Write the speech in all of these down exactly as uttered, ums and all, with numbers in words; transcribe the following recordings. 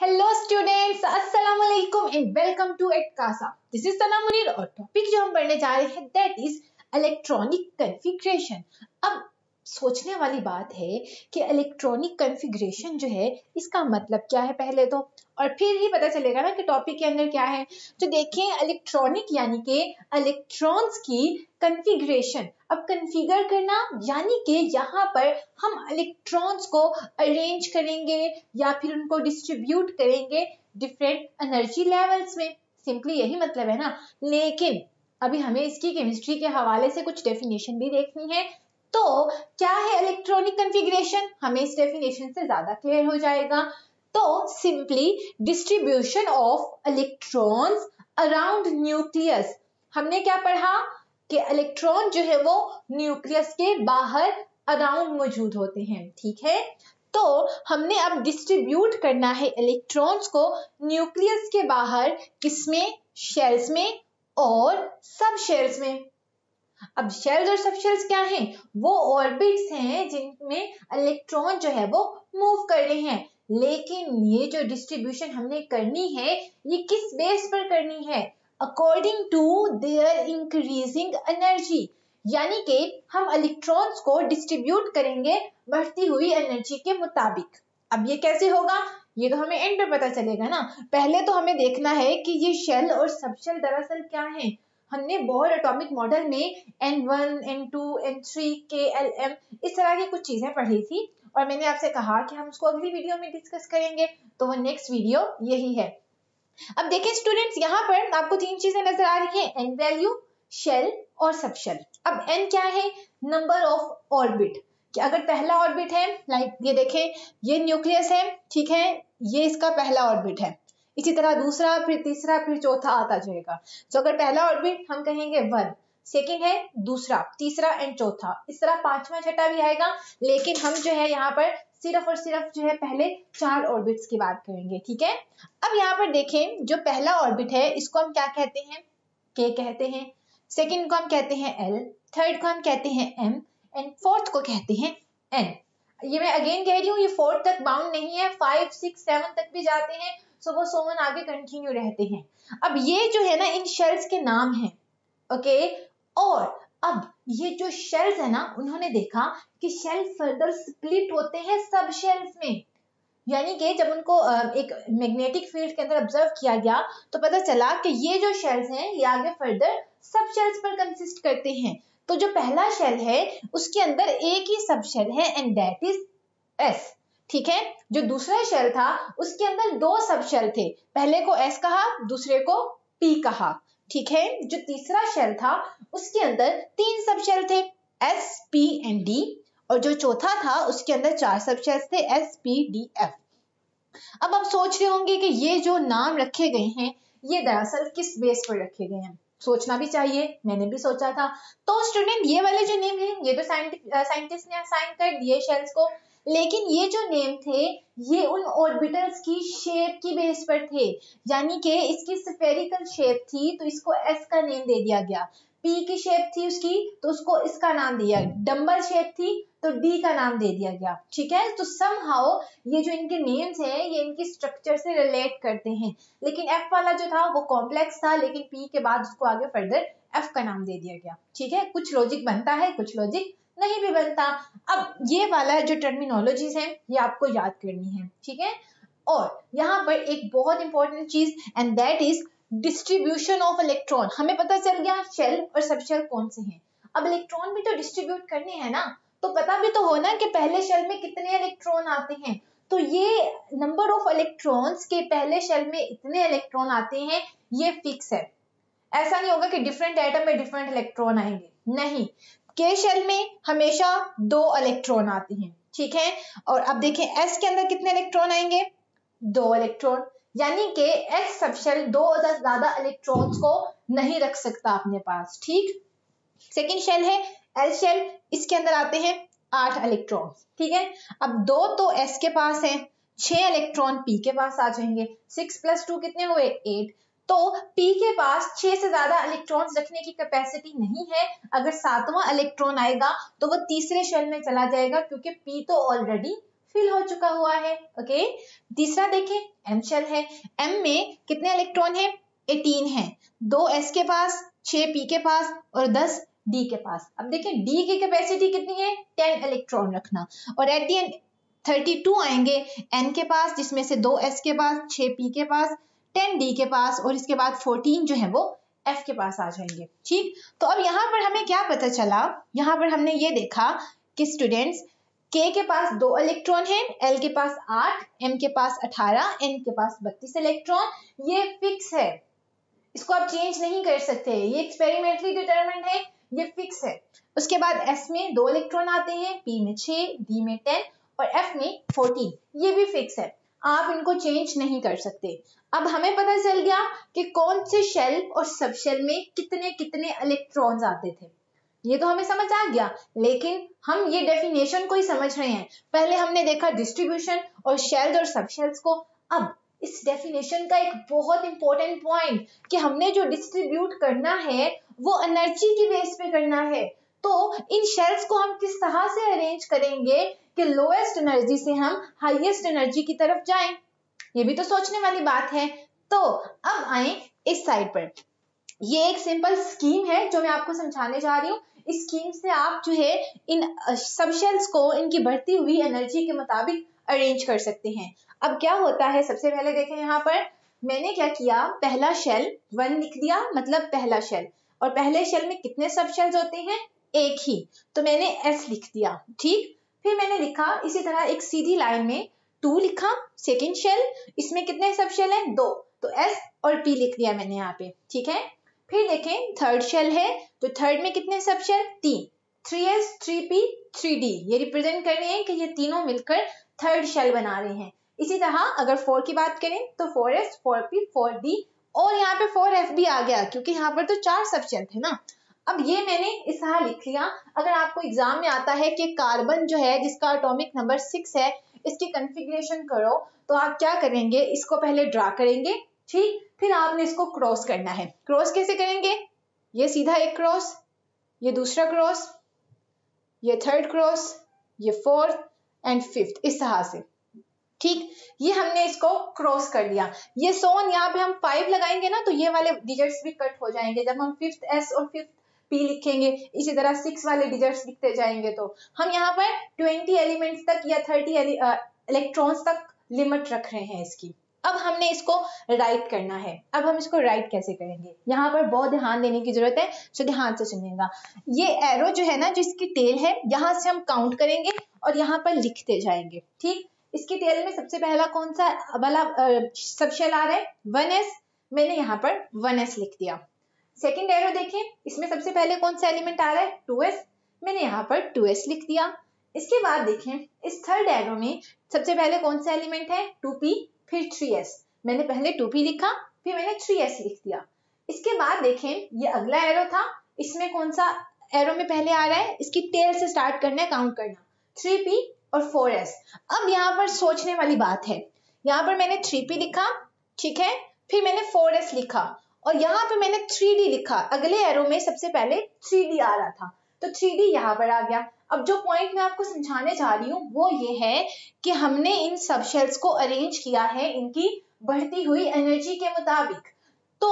Hello students, अस्सलाम वालेकुम and welcome to Edkasa. This is Sana Munir और टॉपिक जो हम पढ़ने जा रहे हैं दैट इज इलेक्ट्रॉनिक कॉन्फ़िगरेशन। अब सोचने वाली बात है कि इलेक्ट्रॉनिक कॉन्फ़िगरेशन जो है इसका मतलब क्या है पहले तो, और फिर ही पता चलेगा ना कि टॉपिक के अंदर क्या है। तो देखें, इलेक्ट्रॉनिक यानी कि इलेक्ट्रॉन्स की कॉन्फ़िगरेशन। अब कन्फिगर करना यानी कि यहाँ पर हम इलेक्ट्रॉन्स को अरेंज करेंगे या फिर उनको डिस्ट्रीब्यूट करेंगे डिफरेंट एनर्जी लेवल्स में, सिंपली यही मतलब है ना। लेकिन अभी हमें इसकी केमिस्ट्री के हवाले से कुछ डेफिनेशन भी देखनी है, तो क्या है इलेक्ट्रॉनिक कॉन्फ़िगरेशन हमें इस डेफिनेशन से ज्यादा क्लियर हो जाएगा। तो simply distribution of electrons around nucleus. हमने क्या पढ़ा कि इलेक्ट्रॉन जो है वो न्यूक्लियस के बाहर अराउंड मौजूद होते हैं, ठीक है। तो हमने अब डिस्ट्रीब्यूट करना है इलेक्ट्रॉन्स को न्यूक्लियस के बाहर, किसमें? शेल्स में और सब शेल्स में। अब शेल्स और सब शेल्स क्या हैं? वो ऑर्बिट्स हैं जिनमें इलेक्ट्रॉन जो है वो मूव कर रहे हैं। लेकिन ये जो डिस्ट्रीब्यूशन हमने करनी है ये किस बेस पर करनी है? According to their increasing energy, यानी कि हम इलेक्ट्रॉन्स को डिस्ट्रीब्यूट करेंगे बढ़ती हुई एनर्जी के मुताबिक। अब ये कैसे होगा ये तो हमें एंड पर पता चलेगा ना। पहले तो हमें देखना है कि ये शेल और सबशेल दरअसल क्या है। हमने बोहर एटॉमिक मॉडल में n one, n two, n three, K, L, M इस तरह की कुछ चीजें पढ़ी थी और मैंने आपसे कहा कि हम उसको अगली वीडियो में डिस्कस करेंगे, तो वो नेक्स्ट वीडियो यही है। अब देखिए स्टूडेंट्स, यहाँ पर आपको तीन चीजें नजर आ रही हैं, एन वैल्यू, शेल और सब शेल। अब एन क्या है? Number of orbit. कि अगर पहला ऑर्बिट है, लाइक ये देखें, ये न्यूक्लियस है, ठीक है, ये इसका पहला ऑर्बिट है। इसी तरह दूसरा, फिर तीसरा, फिर चौथा आता जाएगा। तो अगर पहला ऑर्बिट हम कहेंगे वन, सेकेंड है दूसरा, तीसरा एंड चौथा, इस तरह पांचवा छठा भी आएगा। लेकिन हम जो है यहाँ पर सिर्फ और सिर्फ जो है पहले चार ऑर्बिट्स की बात करेंगे, ठीक है। अब यहाँ पर देखें, जो पहला ऑर्बिट है इसको हम क्या कहते हैं? के कहते हैं। सेकंड को हम कहते हैं एल, थर्ड को हम कहते हैं एम एंड फोर्थ को कहते हैं एन। ये मैं अगेन कह रही हूँ, ये फोर्थ तक बाउंड नहीं है, फाइव सिक्स सेवन तक भी जाते हैं, सो वो सोवन आगे कंटिन्यू रहते हैं। अब ये जो है ना, इन शेल्स के नाम है, ओके। और अब ये जो शेल्स है ना, उन्होंने देखा कि शेल फर्दर स्प्लिट होते हैं सब शेल्स में, यानी कि जब उनको एक मैग्नेटिक फील्ड के अंदर ऑब्जर्व किया गया तो पता चला कि ये जो शेल्स हैं ये आगे फर्दर सब शेल्स पर कंसिस्ट करते हैं। तो जो पहला शेल है उसके अंदर एक ही सब शेल है एंड दैट इज एस, ठीक है। जो दूसरा शेल था उसके अंदर दो सब शेल थे, पहले को एस कहा, दूसरे को पी कहा, ठीक है। जो तीसरा शेल था उसके अंदर तीन सब शेल थे, एस, पी एंड डी, और जो चौथा था उसके अंदर चार सब शेल्स थे, एस, पी, डी, एफ। अब आप सोच रहे होंगे कि ये जो नाम रखे गए हैं ये दरअसल किस बेस पर रखे गए हैं। सोचना भी चाहिए, मैंने भी सोचा था। तो स्टूडेंट, ये वाले जो नेम है ये तो साइंटिस्ट ने असाइन कर दिए शेल्स को, लेकिन ये जो नेम थे ये उन ऑर्बिटल्स की शेप की बेस पर थे। यानी कि इसकी स्फेरिकल शेप थी तो इसको एस का नेम दे दिया गया, पी की शेप थी उसकी तो उसको इसका नाम दिया, डम्बल शेप थी तो डी का नाम दे दिया गया, ठीक है। तो समहाउ ये जो इनके नेम्स हैं ये इनकी स्ट्रक्चर से रिलेट करते हैं। लेकिन एफ वाला जो था वो कॉम्प्लेक्स था, लेकिन पी के बाद उसको आगे फर्दर एफ का नाम दे दिया गया, ठीक है। कुछ लॉजिक बनता है, कुछ लॉजिक नहीं भी बनता। अब ये वाला जो टर्मिनोलॉजीज हैं ये आपको याद करनी है, ठीक है। और यहाँ पर एक बहुत इंपॉर्टेंट चीज and that is distribution of electron. हमें पता चल गया शेल और सबशेल कौन से हैं। अब इलेक्ट्रॉन भी तो डिस्ट्रीब्यूट करने हैं ना, तो पता भी तो हो ना कि पहले शेल में कितने इलेक्ट्रॉन आते हैं। तो ये नंबर ऑफ इलेक्ट्रॉन्स के पहले शेल में इतने इलेक्ट्रॉन आते हैं ये फिक्स है। ऐसा नहीं होगा कि डिफरेंट एटम में डिफरेंट इलेक्ट्रॉन आएंगे, नहीं। के शेल में हमेशा दो इलेक्ट्रॉन आते हैं, ठीक है। और अब देखें एस के अंदर कितने इलेक्ट्रॉन आएंगे? दो इलेक्ट्रॉन, यानी कि एस सबशेल दो से ज्यादा इलेक्ट्रॉन्स को नहीं रख सकता अपने पास, ठीक। सेकेंड शेल है एल शेल, इसके अंदर आते हैं आठ इलेक्ट्रॉन, ठीक है। अब दो तो एस के पास है, छह इलेक्ट्रॉन पी के पास आ जाएंगे, सिक्स प्लस टू कितने हुए? एट। तो पी के पास छह से ज्यादा इलेक्ट्रॉन्स रखने की कैपेसिटी नहीं है। अगर सातवां इलेक्ट्रॉन आएगा तो वो तीसरे शेल में चला जाएगा, क्योंकि पी तो ऑलरेडी फिल हो चुका हुआ है। ओके, तीसरा देखें एम शेल है। एम में कितने इलेक्ट्रॉन हैं? अठारह हैं। दो एस के पास, छह पी के पास और दस डी के पास। अब देखें डी की कैपेसिटी कितनी है? दस इलेक्ट्रॉन रखना। और एट दी एंड बत्तीस आएंगे एन के पास, जिसमें से दो एस के पास, छह पी के पास, दस डी के पास और इसके बाद चौदह जो है वो एफ के पास आ जाएंगे। ठीक, तो अब यहाँ पर हमें क्या पता चला? यहाँ पर हमने ये देखा कि स्टूडेंट्स के के पास दो इलेक्ट्रॉन हैं, एल के पास आठ, एम के पास अठारह, एन के पास बत्तीस इलेक्ट्रॉन। ये फिक्स है, इसको आप चेंज नहीं कर सकते, ये एक्सपेरिमेंटली डिटरमिन्ड है, ये फिक्स है। उसके बाद एस में दो इलेक्ट्रॉन आते हैं, पी में छह, डी में दस और एफ में चौदह, ये भी फिक्स है, आप इनको चेंज नहीं कर सकते। अब हमें पता चल गया कि कौन से शेल और सब शेल में कितने कितने इलेक्ट्रॉन्स आते थे, ये तो हमें समझ आ गया, लेकिन हम ये डेफिनेशन को ही समझ रहे हैं। पहले हमने देखा डिस्ट्रीब्यूशन और शेल्स और सब शेल्स को। अब इस डेफिनेशन का एक बहुत इंपॉर्टेंट पॉइंट कि हमने जो डिस्ट्रीब्यूट करना है वो एनर्जी की बेस पे करना है, तो इन शेल्स को हम किस तरह से अरेंज करेंगे कि लोएस्ट एनर्जी से हम हाईएस्ट एनर्जी की तरफ जाएं, ये भी तो सोचने वाली बात है। तो अब आए इस साइड पर, ये एक सिंपल स्कीम है जो मैं आपको समझाने जा रही हूँ। इस स्कीम से आप जो है इन सब शेल्स को इनकी बढ़ती हुई एनर्जी के मुताबिक अरेंज कर सकते हैं। अब क्या होता है, सबसे पहले देखें यहाँ पर मैंने क्या किया, पहला शेल वन लिख दिया, मतलब पहला शेल, और पहले शेल में कितने सब शेल्स होते हैं? एक ही, तो मैंने एस लिख दिया। ठीक, फिर मैंने लिखा इसी तरह एक सीधी लाइन में टू लिखा, सेकेंड शेल, इसमें कितने सब शेल हैं? दो, तो एस और पी लिख दिया मैंने यहाँ पे। ठीक है, फिर देखें थर्ड शेल है, तो थर्ड में कितने सब शेल? तीन, three S, three P, three D, ये रिप्रेजेंट कर रहे हैं कि ये तीनों मिलकर थर्ड शेल बना रहे हैं। इसी तरह अगर फोर की बात करें तो four S, four P, four D और यहाँ पे फोर एफ भी आ गया, क्योंकि यहाँ पर तो चार सब शेल थे ना। अब ये मैंने इस तरह लिख लिया। अगर आपको एग्जाम में आता है कि कार्बन जो है जिसका एटॉमिक नंबर सिक्स है इसकी कॉन्फ़िगरेशन करो, तो आप क्या करेंगे, इसको पहले ड्रा करेंगे। ठीक, फिर आपने इसको क्रॉस करना है। क्रॉस कैसे करेंगे? ये सीधा एक क्रॉस, ये दूसरा क्रॉस, ये थर्ड क्रॉस, ये फोर्थ एंड फिफ्थ, इस तरह से। ठीक, ये हमने इसको क्रॉस कर लिया। ये सोन यहाँ पे हम फाइव लगाएंगे ना, तो ये वाले डिजिट्स भी कट हो जाएंगे जब हम फिफ्थ एस और फिफ्थ पी लिखेंगे। इसी तरह सिक्स वाले डिजिट्स लिखते जाएंगे, तो हम यहाँ पर ट्वेंटी एलिमेंट्स तक या थर्टी इलेक्ट्रॉन्स तक लिमिट रख रहे हैं इसकी। अब हमने इसको राइट करना है। अब हम इसको राइट कैसे करेंगे, यहाँ पर बहुत ध्यान देने की जरूरत है, तो ध्यान से सुनिएगा। ये एरो जो है ना, जिसकी टेल है, यहाँ से हम काउंट करेंगे और यहाँ पर लिखते जाएंगे। ठीक, इसकी टेल में सबसे पहला कौन सा वाला सब शेल आ रहा है? वन एस, मैंने यहाँ पर वन एस लिख दिया। सेकेंड एरो देखें, इसमें सबसे पहले कौन सा एलिमेंट आ रहा है? टू एस, मैंने यहाँ पर टू एस लिख दिया। इसके बाद देखें इस थर्ड एरो में सबसे पहले कौन सा एलिमेंट है? टू पी, फिर थ्री एस, मैंने पहले टू पी लिखा, फिर मैंने थ्री एस लिख दिया। इसके बाद देखें ये अगला एरो था, इसमें कौन सा एरो में पहले आ रहा है? इसकी टेल से स्टार्ट करना है, काउंट करना, थ्री पी और फोर एस। अब यहाँ पर सोचने वाली बात है, यहाँ पर मैंने थ्री पी लिखा, ठीक है, फिर मैंने फोर एस लिखा और यहाँ पे मैंने थ्री डी लिखा। अगले एरो में सबसे पहले थ्री डी आ रहा था, तो थ्री डी यहाँ पर आ गया। अब जो पॉइंट मैं आपको समझाने जा रही हूँ वो ये है कि हमने इन सब शेल्स को अरेंज किया है इनकी बढ़ती हुई एनर्जी के मुताबिक। तो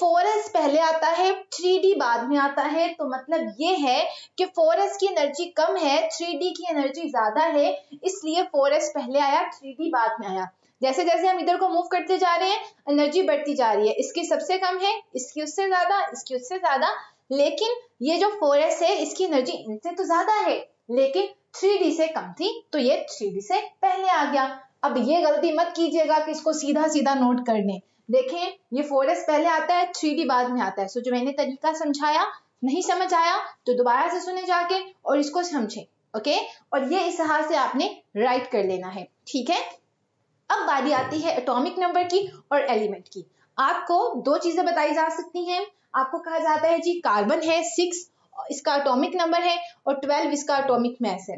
फोर एस पहले आता है, थ्री डी बाद में आता है, तो मतलब ये है कि फोर एस की एनर्जी कम है, थ्री डी की एनर्जी ज्यादा है, इसलिए फोर एस पहले आया, थ्री डी बाद में आया। जैसे जैसे हम इधर को मूव करते जा रहे हैं एनर्जी बढ़ती जा रही है, इसकी सबसे कम है, इसकी उससे ज्यादा, इसकी उससे ज्यादा, लेकिन ये जो फोर एस है इसकी एनर्जी इनसे तो ज्यादा है लेकिन थ्री डी से कम थी, तो ये थ्री डी से पहले आ गया। अब ये गलती मत कीजिएगा कि इसको सीधा सीधा नोट कर लें। देखें ये फोर एस पहले आता है, थ्री डी बाद में आता है। सो जो मैंने तरीका समझाया, नहीं समझ आया तो दोबारा से सुने जाके और इसको समझे। ओके, और ये इस तरह से आपने राइट कर लेना है। ठीक है, अब बारी आती है एटॉमिक नंबर की और एलिमेंट की। आपको दो चीजें बताई जा सकती हैं। आपको कहा जाता है जी कार्बन है सिक्स, इसका एटॉमिक नंबर है, और ट्वेल्व इसका एटॉमिक मास है।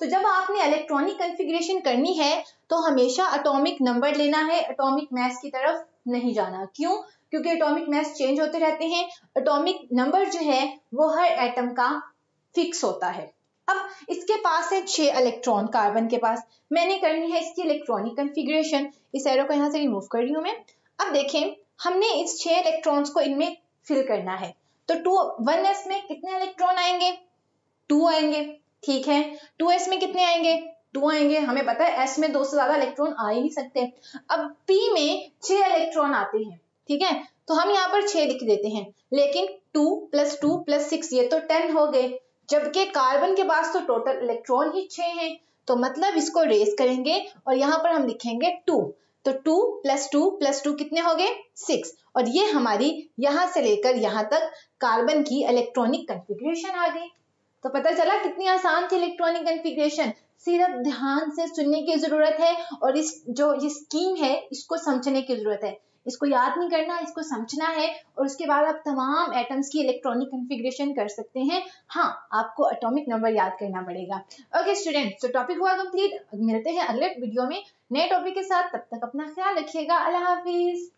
तो जब आपने इलेक्ट्रॉनिक कॉन्फ़िगरेशन करनी है तो हमेशा एटॉमिक नंबर लेना है, एटॉमिक मास की तरफ नहीं जाना। क्यों? क्योंकि एटॉमिक मास चेंज होते रहते हैं, एटॉमिक नंबर जो है वो हर एटम का फिक्स होता है। अब इसके पास है छह इलेक्ट्रॉन कार्बन के पास, मैंने करनी है इसकी इलेक्ट्रॉनिक कन्फिग्रेशन। इस एरो को यहाँ से रिमूव कर रही हूँ मैं। अब देखें हमने इस छह इलेक्ट्रॉन्स को इनमें फिल करना है, तो टू वन एस में कितने इलेक्ट्रॉन आएंगे? टू आएंगे, ठीक है। टू एस में कितने आएंगे? टू आएंगे। हमें पता है एस में दो से ज्यादा इलेक्ट्रॉन आ ही नहीं सकते। अब पी में छह इलेक्ट्रॉन आते हैं, ठीक है, तो हम यहाँ पर छह लिख देते हैं, लेकिन two plus two plus six ये तो टेन हो गए, जबकि कार्बन के पास तो टोटल इलेक्ट्रॉन ही छह हैं, तो मतलब इसको रेस करेंगे और यहाँ पर हम लिखेंगे टू, तो two plus two plus two कितने हो गए? सिक्स। और ये हमारी यहाँ से लेकर यहाँ तक कार्बन की इलेक्ट्रॉनिक कन्फिग्रेशन आ गई। तो पता चला कितनी आसान थी इलेक्ट्रॉनिक कन्फिग्रेशन। सिर्फ ध्यान से सुनने की जरूरत है और इस जो ये स्कीम है इसको समझने की जरूरत है। इसको याद नहीं करना, इसको समझना है, और उसके बाद आप तमाम एटम्स की इलेक्ट्रॉनिक कन्फिग्रेशन कर सकते हैं। हाँ, आपको एटॉमिक नंबर याद करना पड़ेगा। ओके स्टूडेंट, तो टॉपिक हुआ कंप्लीट। मिलते हैं अगले वीडियो में नए टॉपिक के साथ, तब तक अपना ख्याल रखिएगा। अल्लाह हाफिज।